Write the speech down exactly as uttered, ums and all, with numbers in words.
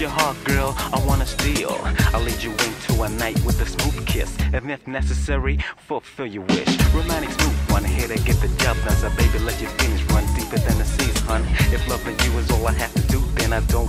Your heart, girl, I wanna steal. I'll lead you into a night with a smooth kiss, and if necessary, fulfill your wish. Romantic smooth one, here to get the job done. So baby, let your feelings run deeper than the seas, hun. If loving you is all I have to do, then I don't